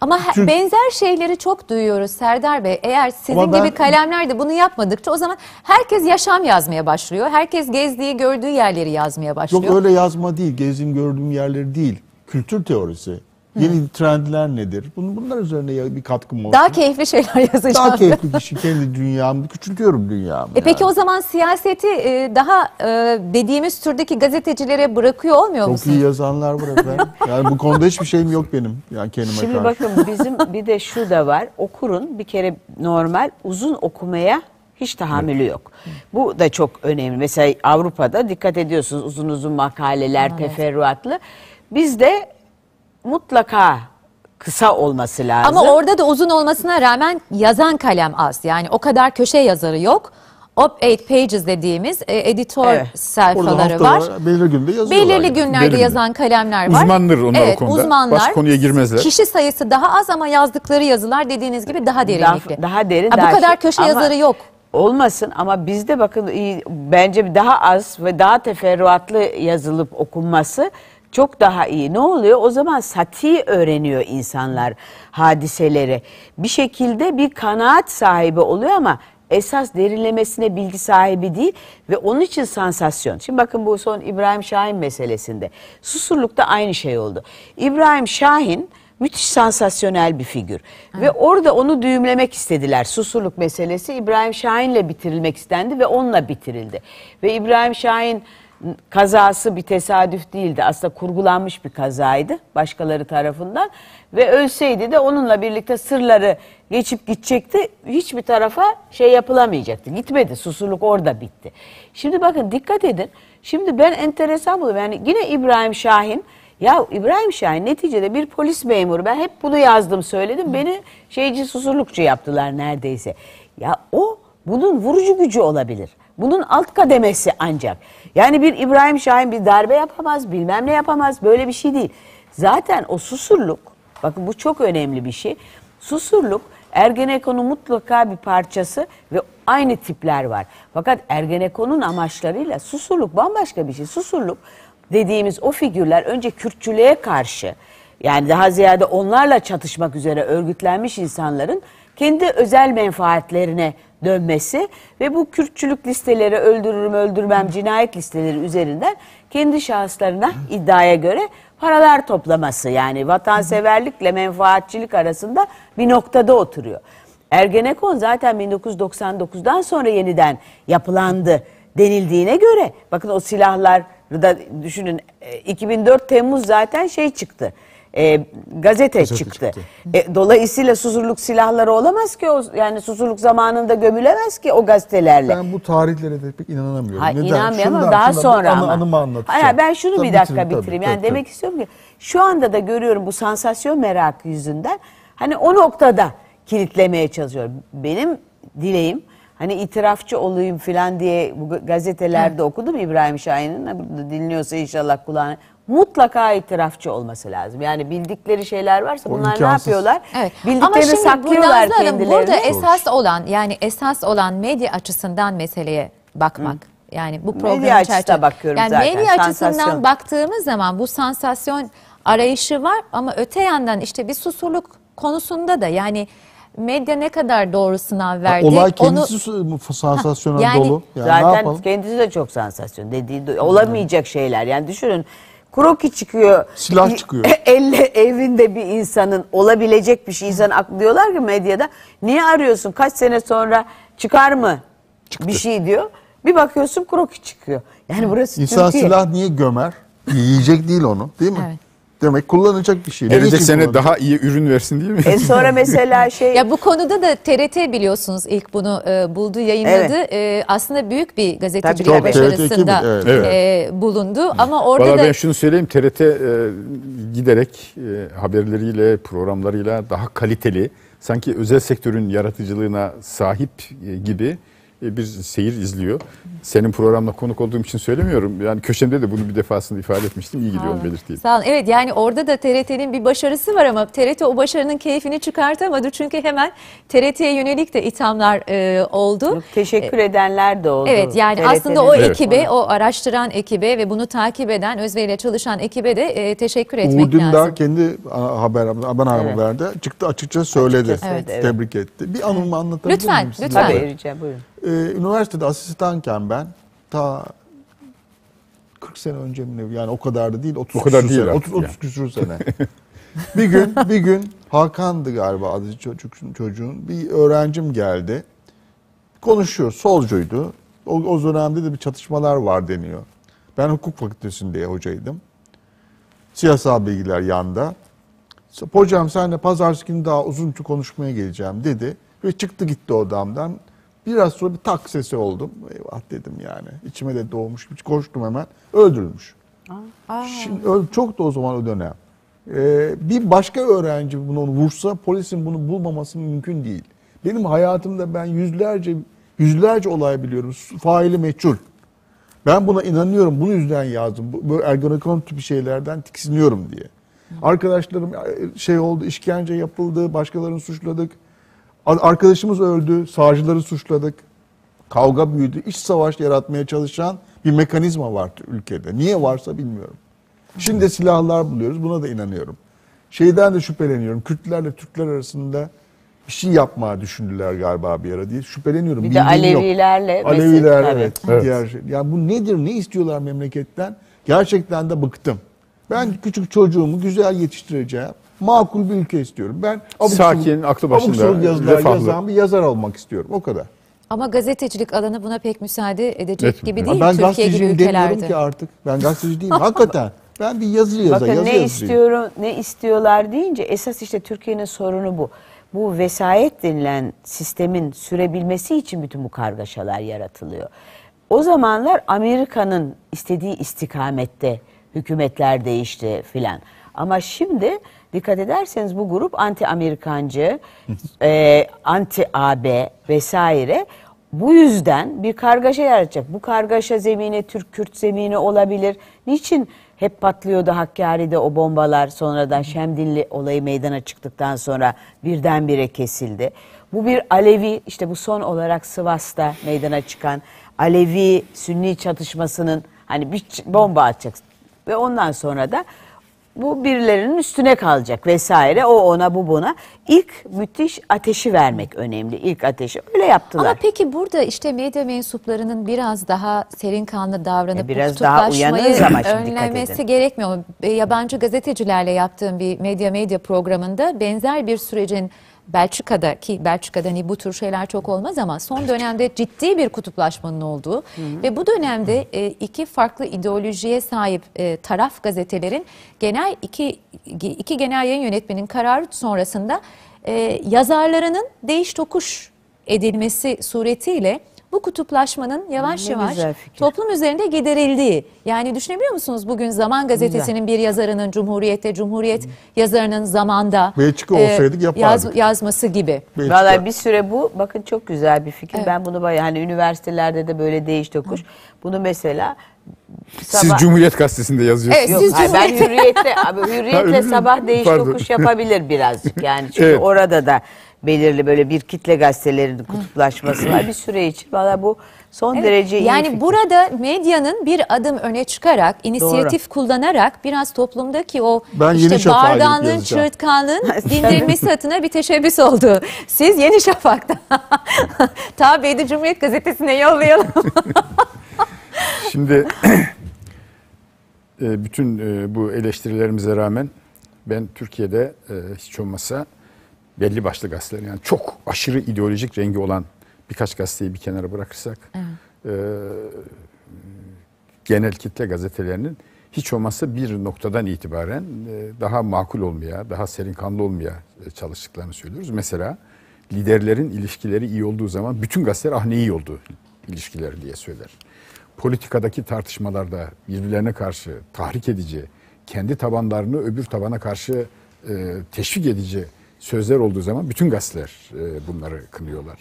Ama Çünkü... benzer şeyleri çok duyuyoruz Serdar Bey. Eğer sizin ben... gibi kalemler de bunu yapmadıkça o zaman herkes yaşam yazmaya başlıyor. Herkes gezdiği, gördüğü yerleri yazmaya başlıyor. Yok öyle yazma değil, gezdiğim, gördüğüm yerleri değil. Kültür teorisi. Yeni hmm. trendler nedir? Bunlar üzerine bir katkım olsun. Daha keyifli şeyler yazacağım. Daha keyifli kişi kendi dünyamı, küçültüyorum dünyamı. E yani. Peki o zaman siyaseti daha dediğimiz türdeki gazetecilere bırakıyor olmuyor musunuz? Çok musun? iyi yazanlar bırakıyor. Yani bu konuda hiçbir şeyim yok benim. Yani kendime Şimdi karşı. bakın bizim bir de şu da var. Okurun bir kere normal uzun okumaya hiç tahammülü yok. Bu da çok önemli. Mesela Avrupa'da dikkat ediyorsunuz uzun uzun makaleler, evet. teferruatlı. Bizde mutlaka kısa olması lazım. Ama orada da uzun olmasına rağmen yazan kalem az. Yani o kadar köşe yazarı yok. op-ed pages dediğimiz editör evet. sayfaları var. var. Belirli günde yazıyorlar. Belirli yani. günlerde Belirli. yazan kalemler var. Uzmanlar onlar evet, o konuda. Uzmanlar. Baş konuya girmezler. Kişi sayısı daha az ama yazdıkları yazılar dediğiniz gibi daha derinlikli. Daha, daha derin. Ha, daha bu kadar şey. köşe ama yazarı yok. Olmasın ama bizde bakın iyi, bence daha az ve daha teferruatlı yazılıp okunması çok daha iyi. Ne oluyor? O zaman sati öğreniyor insanlar hadiseleri. Bir şekilde bir kanaat sahibi oluyor ama esas derinlemesine bilgi sahibi değil ve onun için sansasyon. Şimdi bakın bu son İbrahim Şahin meselesinde. Susurluk'ta aynı şey oldu. İbrahim Şahin müthiş sansasyonel bir figür. Hı. Ve orada onu düğümlemek istediler. Susurluk meselesi İbrahim Şahin'le bitirilmek istendi ve onunla bitirildi. Ve İbrahim Şahin kazası bir tesadüf değildi. Aslında kurgulanmış bir kazaydı başkaları tarafından. Ve ölseydi de onunla birlikte sırları geçip gidecekti. Hiçbir tarafa şey yapılamayacaktı. Gitmedi. Susurluk orada bitti. Şimdi bakın dikkat edin. Şimdi ben enteresan buldum. Yani yine İbrahim Şahin. Ya İbrahim Şahin neticede bir polis memuru. Ben hep bunu yazdım söyledim. Hı. Beni şeyci susurlukçu yaptılar neredeyse. Ya o bunun vurucu gücü olabilir. Bunun alt kademesi ancak. Yani bir İbrahim Şahin bir darbe yapamaz, bilmem ne yapamaz. Böyle bir şey değil. Zaten o Susurluk, bakın bu çok önemli bir şey. Susurluk, Ergenekon'un mutlaka bir parçası ve aynı tipler var. Fakat Ergenekon'un amaçlarıyla Susurluk bambaşka bir şey. Susurluk dediğimiz o figürler önce Kürtçülüğe karşı, yani daha ziyade onlarla çatışmak üzere örgütlenmiş insanların kendi özel menfaatlerine dönmesi ve bu Kürtçülük listeleri, öldürürüm öldürmem cinayet listeleri üzerinden kendi şahıslarına iddiaya göre paralar toplaması, yani vatanseverlikle menfaatçilik arasında bir noktada oturuyor. Ergenekon zaten bin dokuz yüz doksan dokuzdan sonra yeniden yapılandı denildiğine göre, bakın o silahlar da düşünün, iki bin dört Temmuz zaten şey çıktı. E, gazete, gazete çıktı. çıktı. E, dolayısıyla Susurluk silahları olamaz ki, o, yani Susurluk zamanında gömülemez ki o gazetelerle. Ben bu tarihlere de pek inanamıyorum. Ha, inanmıyorum ama daha sonra anı, ama. Anımı anlatacağım. Hayır, ben şunu tabii bir dakika bitireyim. bitireyim. Tabii, yani tabii, demek tabii. istiyorum ki şu anda da görüyorum bu sansasyon merakı yüzünden hani o noktada kilitlemeye çalışıyor. Benim dileğim, hani itirafçı olayım falan diye bu gazetelerde Hı. okudum İbrahim Şahin'in, dinliyorsa inşallah kulağına. Mutlaka itirafçı olması lazım. Yani bildikleri şeyler varsa bunlar ne yapıyorlar? Evet. Bildiklerini saklıyorlar bu kendilerini. Burada esas olan, yani esas olan medya açısından meseleye bakmak. Hı. Yani bu programın medya açısından bakıyorum yani zaten. Medya açısından sansasyon. Baktığımız zaman bu sansasyon arayışı var ama öte yandan işte bir Susurluk konusunda da yani medya ne kadar doğru sınav verdi? Olay kendisi onu, sansasyona yani, dolu. Yani zaten kendisi de çok sansasyon dediği olamayacak şeyler. Yani düşünün. Kroki çıkıyor. Silah çıkıyor. Elle, evinde bir insanın olabilecek bir şey. İnsan aklıyorlar ki medyada. Niye arıyorsun? Kaç sene sonra çıkar mı? Çıktı. Bir şey diyor. Bir bakıyorsun kroki çıkıyor. Yani burası İnsan Türkiye. Silah niye gömer? Yiyecek değil onu. Değil mi? Evet. Demek kullanacak bir şey. Gelecek sene daha iyi ürün versin değil mi? E sonra mesela şey... ya bu konuda da T R T biliyorsunuz ilk bunu e, buldu, yayınladı. Evet. E, aslında büyük bir gazetecilik başarısında evet. Evet. E, bulundu. Evet. Ama orada Vallahi da... ben şunu söyleyeyim. T R T e, giderek e, haberleriyle, programlarıyla daha kaliteli, sanki özel sektörün yaratıcılığına sahip e, gibi bir seyir izliyor. Senin programla konuk olduğum için söylemiyorum. Yani köşemde de bunu bir defasında ifade etmiştim. İyi gidiyorum belirteyim. Sağ olun. Evet yani orada da T R T'nin bir başarısı var ama T R T o başarının keyfini çıkartamadı. Çünkü hemen T R T'ye yönelik de ithamlar e, oldu. Yok, teşekkür e, edenler de oldu. Evet yani aslında o ekibe, evet. o araştıran ekibe ve bunu takip eden, özveriyle çalışan ekibe de e, teşekkür etmek Uğur Dündar lazım. Uğur Dündar kendi haber, haber evet. haberde çıktı açıkça söyledi. Açıkça söyledi. Evet. Tebrik etti. Bir anımı anlatabilir lütfen, miyim? Lütfen. Tabii Ericem buyurun. Üniversitede asistanken ben ta kırk sene önce mi, yani o kadar da değil, otuz küsur sene. Bir gün bir gün Hakan'dı galiba adı çocuk, çocuğun bir öğrencim geldi. Konuşuyor, solcuydu. O, o dönemde de bir çatışmalar var deniyor. Ben hukuk fakültesinde hocaydım. Siyasal bilgiler yanda. Hocam senle pazartesi günü daha uzunca konuşmaya geleceğim dedi ve çıktı gitti odamdan. Biraz sonra bir tak sesi oldum. Eyvah dedim yani. İçime de doğmuş. Koştum hemen. Öldürülmüş. Aa. Şimdi çok da o zaman o dönem. Ee, bir başka öğrenci bunu vursa polisin bunu bulmaması mümkün değil. Benim hayatımda ben yüzlerce yüzlerce olay biliyorum. Faili meçhul. Ben buna inanıyorum. Bunu yüzden yazdım. Böyle Ergenekon tipi şeylerden tiksiniyorum diye. Arkadaşlarım şey oldu, işkence yapıldı, başkalarını suçladık. Arkadaşımız öldü, savcıları suçladık, kavga büyüdü, iç savaş yaratmaya çalışan bir mekanizma var ülkede. Niye varsa bilmiyorum. Şimdi de silahlar buluyoruz, buna da inanıyorum. Şeyden de şüpheleniyorum, Kürtlerle Türkler arasında bir şey yapmaya düşündüler galiba bir ara diye şüpheleniyorum. Bir de Alevilerle. Yok. Aleviler, mesela, evet. evet. Diğer şey. Yani bu nedir, ne istiyorlar memleketten? Gerçekten de bıktım. Ben küçük çocuğumu güzel yetiştireceğim. Makul bir ülke istiyorum. Ben abuk sakin, aklı başında, yazan bir yazar olmak istiyorum. O kadar. Ama gazetecilik alanı buna pek müsaade edecek evet. gibi değil. Ben Türkiye gibi ülkelerde. Ki artık. Ben gazeteci değilim. Hakikaten. Ben bir yazı yazar. Bakın yazı ne, istiyorum, ne istiyorlar deyince esas işte Türkiye'nin sorunu bu. Bu vesayet denilen sistemin sürebilmesi için bütün bu kargaşalar yaratılıyor. O zamanlar Amerika'nın istediği istikamette hükümetler değişti filan. Ama şimdi... Dikkat ederseniz bu grup anti-Amerikancı, e, anti-A B vesaire. Bu yüzden bir kargaşa yaratacak. Bu kargaşa zemini Türk-Kürt zemini olabilir. Niçin hep patlıyordu Hakkari'de o bombalar, sonradan Şemdinli olayı meydana çıktıktan sonra birdenbire kesildi. Bu bir Alevi, işte bu son olarak Sivas'ta meydana çıkan Alevi-Sünni çatışmasının hani bir bomba atacaksın ve ondan sonra da bu birilerinin üstüne kalacak vesaire, o ona bu buna. İlk müthiş ateşi vermek önemli, ilk ateşi öyle yaptılar. Ama peki burada işte medya mensuplarının biraz daha serin kanlı davranıp biraz kutuplaşmayı daha önlemesi gerekmiyor mu? Yabancı gazetecilerle yaptığım bir medya medya programında benzer bir sürecin Belçika'da, ki Belçika'da hani bu tür şeyler çok olmaz ama son dönemde ciddi bir kutuplaşmanın olduğu, hı hı, ve bu dönemde iki farklı ideolojiye sahip taraf gazetelerin genel iki iki genel yayın yönetmenin kararı sonrasında yazarlarının değiş tokuş edilmesi suretiyle bu kutuplaşmanın yavaş ne yavaş toplum üzerinde giderildiği. Yani düşünebiliyor musunuz bugün Zaman Gazetesi'nin bir yazarının Cumhuriyet'te, Cumhuriyet hmm. yazarının Zaman'da Belçika olsaydık yapardık. Yaz, yazması gibi. Belçika. Vallahi bir süre bu, bakın çok güzel bir fikir. Evet. Ben bunu bayağı hani üniversitelerde de böyle değiş tokuş. Hı. Bunu mesela Sabah... Siz Cumhuriyet Gazetesi'nde yazıyorsunuz. Evet, siz Cumhuriyet... Ben Hürriyet'le, abi, Hürriyet'le sabah değiş tokuş yapabilir birazcık yani. Çünkü evet, orada da belirli böyle bir kitle gazetelerinin kutuplaşması var bir süre için. Valla bu son evet, derece iyi. Yani fikir. Burada medyanın bir adım öne çıkarak, inisiyatif doğru, kullanarak biraz toplumdaki o ben işte bardanlığın, çırtkanlığın dindirilmesi adına bir teşebbüs oldu. Siz Yeni Şafak'ta. Tabii de Cumhuriyet Gazetesi'ne yollayalım. Şimdi bütün bu eleştirilerimize rağmen ben Türkiye'de hiç olmasa belli başlı gazeteler, yani çok aşırı ideolojik rengi olan birkaç gazeteyi bir kenara bırakırsak, evet, e, genel kitle gazetelerinin hiç olmazsa bir noktadan itibaren e, daha makul olmaya, daha serin kanlı olmaya çalıştıklarını söylüyoruz. Mesela liderlerin ilişkileri iyi olduğu zaman bütün gazeteler ah ne iyi oldu ilişkileri diye söyler. Politikadaki tartışmalarda birbirlerine karşı tahrik edici, kendi tabanlarını öbür tabana karşı e, teşvik edici sözler olduğu zaman bütün gazeteler bunları kınıyorlar.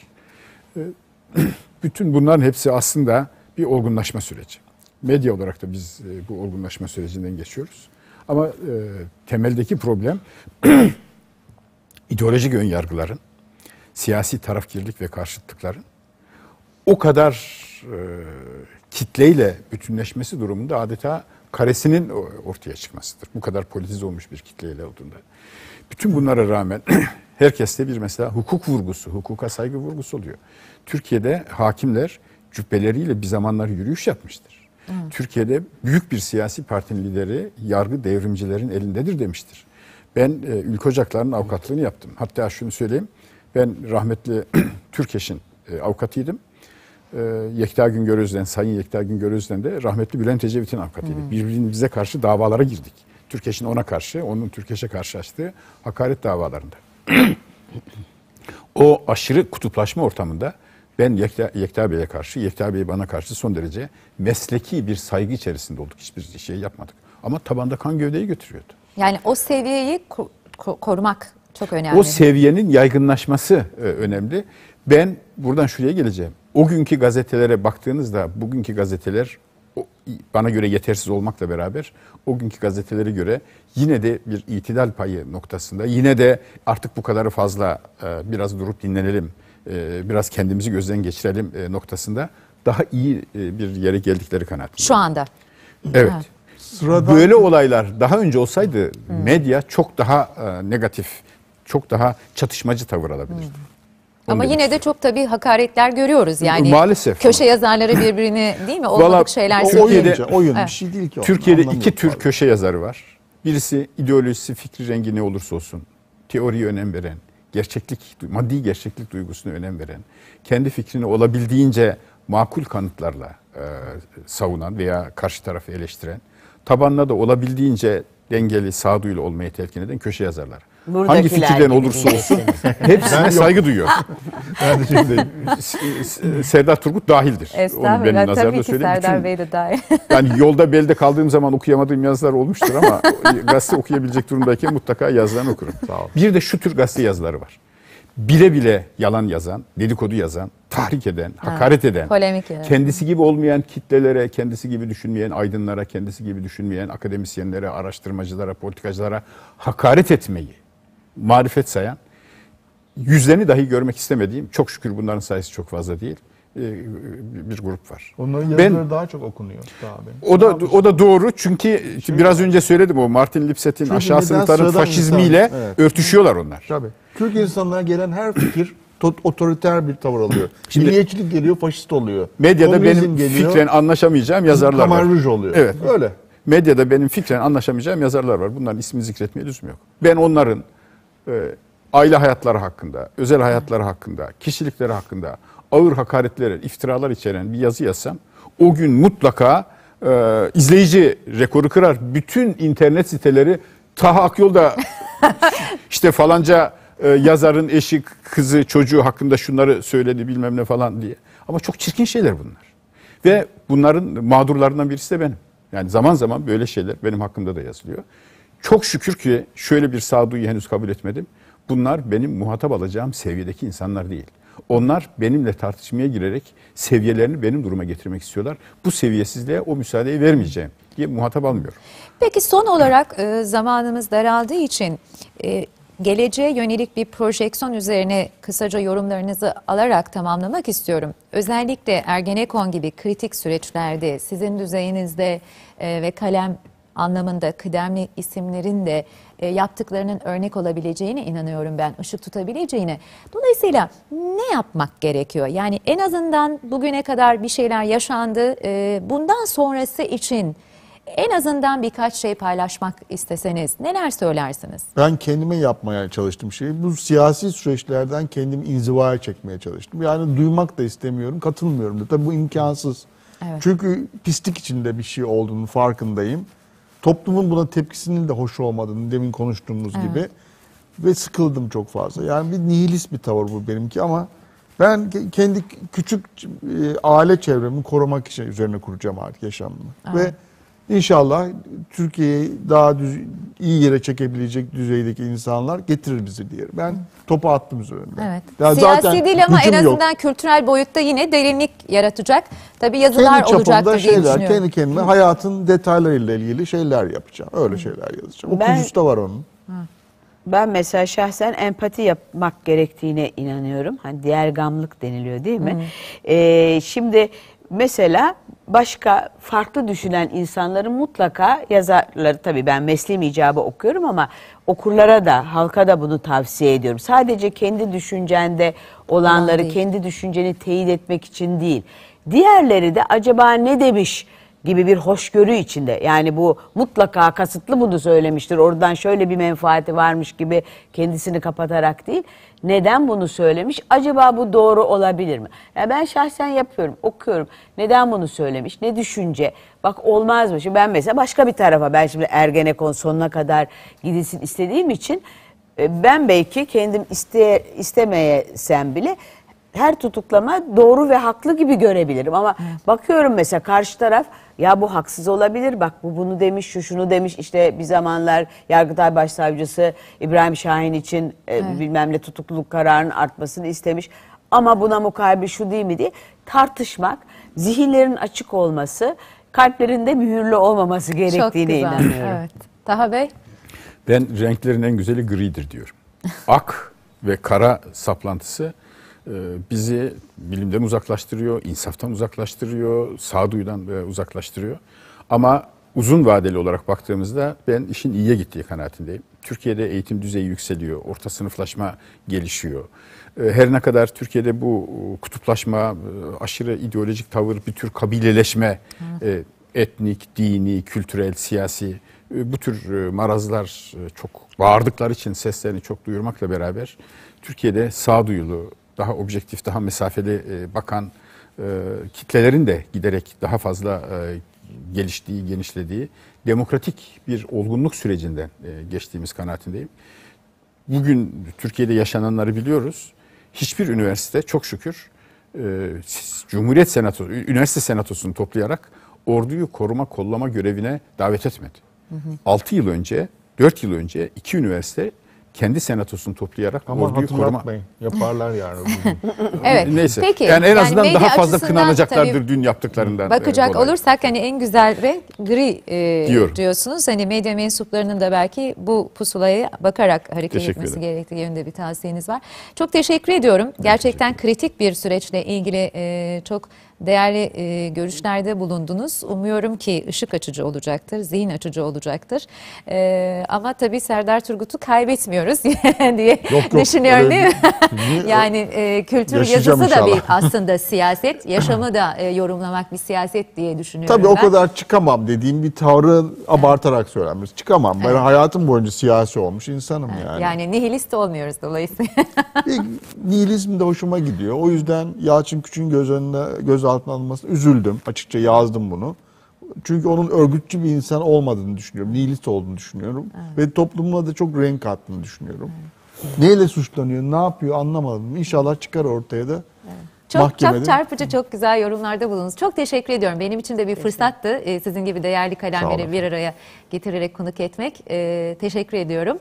Bütün bunların hepsi aslında bir olgunlaşma süreci. Medya olarak da biz bu olgunlaşma sürecinden geçiyoruz. Ama temeldeki problem ideolojik önyargıların, siyasi tarafgirlik ve karşıtlıkların o kadar kitleyle bütünleşmesi durumunda adeta karesinin ortaya çıkmasıdır. Bu kadar politize olmuş bir kitleyle olduğunda. Bütün bunlara rağmen herkeste bir mesela hukuk vurgusu, hukuka saygı vurgusu oluyor. Türkiye'de hakimler cübbeleriyle bir zamanlar yürüyüş yapmıştır. Hı. Türkiye'de büyük bir siyasi partinin lideri yargı devrimcilerin elindedir demiştir. Ben e, Ülke Ocakları'nın avukatlığını yaptım. Hatta şunu söyleyeyim, ben rahmetli Türkeş'in e, avukatıydım. E, Yekta Güngörüz'den, Sayın Yekta Güngörüz'den de rahmetli Bülent Ecevit'in avukatıydık. Birbirimize karşı davalara girdik. Türkeş'in ona karşı, onun Türkeş'e karşı açtığı hakaret davalarında. O aşırı kutuplaşma ortamında ben Yekta, Yekta Bey'e karşı, Yekta Bey bana karşı son derece mesleki bir saygı içerisinde olduk. Hiçbir şey yapmadık. Ama tabanda kan gövdeyi götürüyordu. Yani o seviyeyi ko ko korumak çok önemli. O seviyenin yaygınlaşması önemli. Ben buradan şuraya geleceğim. O günkü gazetelere baktığınızda bugünkü gazeteler bana göre yetersiz olmakla beraber o günkü gazetelere göre yine de bir itidal payı noktasında, yine de artık bu kadarı fazla, biraz durup dinlenelim, biraz kendimizi gözden geçirelim noktasında daha iyi bir yere geldikleri kanaatindeyim. Şu anda. Evet. Ha. Böyle olaylar daha önce olsaydı medya çok daha negatif, çok daha çatışmacı tavır alabilirdi. Hı. Ama yine istiyor. De çok tabii hakaretler görüyoruz yani. Maalesef. Köşe yazarları birbirini değil mi? Olmadık şeyler söylüyor. Oyun bir şey değil ki. Türkiye'de iki tür abi. Köşe yazarı var. Birisi ideolojisi, fikri, rengi ne olursa olsun teoriye önem veren, gerçeklik, maddi gerçeklik duygusuna önem veren, kendi fikrini olabildiğince makul kanıtlarla e, savunan veya karşı tarafı eleştiren, tabanına da olabildiğince dengeli, sağduyulu olmaya telkin eden köşe yazarlar. Buradakiler hangi fikirden olursa olsun hepsine ben saygı duyuyor. Yani şimdi Serdar Turgut dahildir. Estağfurullah. Benim tabii nazarımda ki söyleyeyim. Serdar Bey de dahil. Yani yolda belde kaldığım zaman okuyamadığım yazılar olmuştur ama gazete okuyabilecek durumdayken mutlaka yazılarını okurum. Sağ olun. Bir de şu tür gazete yazıları var. Bile bile yalan yazan, dedikodu yazan, tahrik eden, ha, hakaret eden, polemik eden, kendisi gibi olmayan kitlelere, kendisi gibi düşünmeyen aydınlara, kendisi gibi düşünmeyen akademisyenlere, araştırmacılara, politikacılara hakaret etmeyi marifet sayan, yüzlerini dahi görmek istemediğim, çok şükür bunların sayısı çok fazla değil, bir grup var. Onların yazıları ben, daha çok okunuyor. Daha ben. O da o da doğru çünkü şimdi, biraz önce söyledim o Martin Lipset'in aşağısını tarım faşizmiyle evet. örtüşüyorlar onlar. Tabii. Türk insanlara gelen her fikir otoriter bir tavır alıyor. Şimdi, milliyetçilik geliyor, faşist oluyor. Medyada komünizm benim geliyor, fikren anlaşamayacağım yazarlar var. Kamarruj oluyor. Evet. Öyle. Medyada benim fikren anlaşamayacağım yazarlar var. Bunların ismini zikretmeye lüzum yok. Ben onların e, aile hayatları hakkında, özel hayatları hakkında, kişilikleri hakkında ağır hakaretler, iftiralar içeren bir yazı yazsam o gün mutlaka e, izleyici rekoru kırar. Bütün internet siteleri Taha Akyol'da işte falanca e, yazarın eşi, kızı, çocuğu hakkında şunları söyledi bilmem ne falan diye. Ama çok çirkin şeyler bunlar. Ve bunların mağdurlarından birisi de benim. Yani zaman zaman böyle şeyler benim hakkımda da yazılıyor. Çok şükür ki şöyle bir sağduyu henüz kabul etmedim. Bunlar benim muhatap alacağım seviyedeki insanlar değil. Onlar benimle tartışmaya girerek seviyelerini benim duruma getirmek istiyorlar. Bu seviyesizliğe o müsaadeyi vermeyeceğim diye muhatap almıyorum. Peki son olarak zamanımız daraldığı için geleceğe yönelik bir projeksiyon üzerine kısaca yorumlarınızı alarak tamamlamak istiyorum. Özellikle Ergenekon gibi kritik süreçlerde sizin düzeyinizde ve kalem anlamında kıdemli isimlerin de yaptıklarının örnek olabileceğine inanıyorum ben, ışık tutabileceğine. Dolayısıyla ne yapmak gerekiyor? Yani en azından bugüne kadar bir şeyler yaşandı. Bundan sonrası için en azından birkaç şey paylaşmak isteseniz neler söylersiniz? Ben kendime yapmaya çalıştım şeyi. Bu siyasi süreçlerden kendimi inzivaya çekmeye çalıştım. Yani duymak da istemiyorum, katılmıyorum da. Tabii bu imkansız. Evet. Çünkü pislik içinde bir şey olduğunu farkındayım. Toplumun buna tepkisinin de hoş olmadığını demin konuştuğumuz evet. gibi. Ve sıkıldım çok fazla. Yani bir nihilist bir tavır bu benimki ama ben kendi küçük aile çevremi korumak için üzerine kuracağım artık yaşamımı. Evet. Ve inşallah Türkiye'yi daha düz, iyi yere çekebilecek düzeydeki insanlar getirir bizi diye. Ben topu attım üzerinden. Evet. Yani siyasi zaten değil ama en azından yok. Kültürel boyutta yine derinlik yaratacak. Tabii yazılar olacaktır diye şeyler, düşünüyorum. Kendi kendime hayatın detaylarıyla ilgili şeyler yapacağım. Öyle şeyler yazacağım. O kuzusta var onun. Ben mesela şahsen empati yapmak gerektiğine inanıyorum. Hani diğer gamlık deniliyor değil mi? Ee, şimdi mesela başka farklı düşünen insanların mutlaka yazarları, tabii ben mesleğim icabı okuyorum ama okurlara da, halka da bunu tavsiye ediyorum. Sadece kendi düşüncende olanları, kendi düşünceni teyit etmek için değil. Diğerleri de acaba ne demiş gibi bir hoşgörü içinde. Yani bu mutlaka kasıtlı bunu söylemiştir. Oradan şöyle bir menfaati varmış gibi kendisini kapatarak değil. Neden bunu söylemiş? Acaba bu doğru olabilir mi? Yani ben şahsen yapıyorum, okuyorum. Neden bunu söylemiş? Ne düşünce? Bak olmaz mı? Şimdi ben mesela başka bir tarafa, ben şimdi Ergenekon sonuna kadar gidilsin istediğim için ben belki kendim isteye, istemeyesem bile her tutuklama doğru ve haklı gibi görebilirim ama evet. bakıyorum mesela karşı taraf ya bu haksız olabilir, bak bu bunu demiş, şu şunu demiş, işte bir zamanlar Yargıtay Başsavcısı İbrahim Şahin için evet. e, bilmem ne tutukluluk kararının artmasını istemiş ama buna mukabil şu değil mi diye tartışmak, zihinlerin açık olması, kalplerinde mühürlü olmaması gerektiğine inanıyorum. Evet. Taha Bey? Ben renklerin en güzeli gridir diyorum. Ak ve kara saplantısı bizi bilimden uzaklaştırıyor, insaftan uzaklaştırıyor, sağduyudan uzaklaştırıyor. Ama uzun vadeli olarak baktığımızda ben işin iyiye gittiği kanaatindeyim. Türkiye'de eğitim düzeyi yükseliyor, orta sınıflaşma gelişiyor. Her ne kadar Türkiye'de bu kutuplaşma, aşırı ideolojik tavır, bir tür kabileleşme, Hı. etnik, dini, kültürel, siyasi bu tür marazlar çok bağırdıkları için seslerini çok duyurmakla beraber Türkiye'de sağduyulu, daha objektif, daha mesafeli bakan kitlelerin de giderek daha fazla geliştiği, genişlediği demokratik bir olgunluk sürecinden geçtiğimiz kanaatindeyim. Bugün Türkiye'de yaşananları biliyoruz. Hiçbir üniversite çok şükür Cumhuriyet Senatosu, Üniversite Senatosunu toplayarak orduyu koruma, kollama görevine davet etmedi. Hı hı. altı yıl önce, dört yıl önce iki üniversite kendi senatosunu toplayarak ama orduyu koruma... yaparlar yani. Evet. Neyse. Peki. Yani en azından yani daha fazla kınanacaklardır dün yaptıklarından. Bakacak e, olursak hani en güzel renk gri e, Diyor. diyorsunuz. Hani medya mensuplarının da belki bu pusulaya bakarak hareket etmesi gerektiği yönünde bir tavsiyeniz var. Çok teşekkür ediyorum. Gerçekten kritik bir süreçle ilgili e, çok değerli e, görüşlerde bulundunuz. Umuyorum ki ışık açıcı olacaktır, zihin açıcı olacaktır. E, ama tabii Serdar Turgut'u kaybetmiyoruz diye yok, düşünüyorum yok, değil mi? Yani e, kültür yazısı inşallah. Da bir aslında siyaset, yaşamı da e, yorumlamak bir siyaset diye düşünüyorum. Tabii ben. O kadar çıkamam dediğim bir tavrı abartarak söylenmez. Çıkamam. Evet. Ben hayatım boyunca siyasi olmuş insanım evet. yani. Yani nihilist olmuyoruz dolayısıyla. e, nihilizm de hoşuma gidiyor. O yüzden Yalçın Küçük'ün göz önünde göz altına alınmasına üzüldüm. Açıkça yazdım bunu. Çünkü onun örgütçü bir insan olmadığını düşünüyorum. Nihilist olduğunu düşünüyorum. Evet. Ve toplumuna da çok renk attığını düşünüyorum. Evet. Neyle suçlanıyor, ne yapıyor anlamadım. İnşallah çıkar ortaya da. Evet. Çok mahkemede. Çok çarpıcı, çok güzel yorumlarda bulundunuz. Çok teşekkür ediyorum. Benim için de bir fırsattı. Ee, sizin gibi değerli kalemleri bir araya getirerek konuk etmek. Ee, teşekkür ediyorum.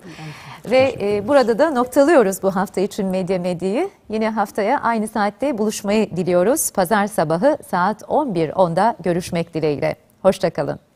Ben Ve teşekkür e, burada da noktalıyoruz bu hafta için Medya Medya'yı. Yine haftaya aynı saatte buluşmayı diliyoruz. Pazar sabahı saat on bir onda görüşmek dileğiyle. Hoşça kalın.